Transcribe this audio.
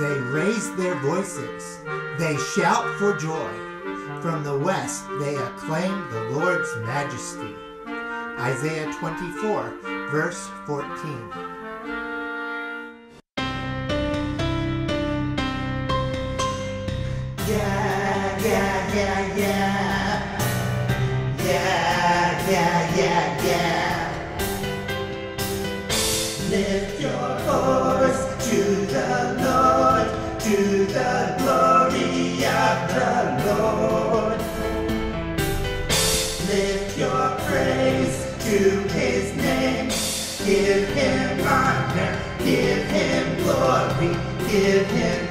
They raise their voices, they shout for joy. From the west they acclaim the Lord's majesty. Isaiah 24, verse 14. Yeah, yeah, yeah, yeah. Yeah, yeah, yeah, yeah. Lift your voice to the Lord, to the glory of the Lord. Lift your praise to His name. Give Him honor, give Him glory, give Him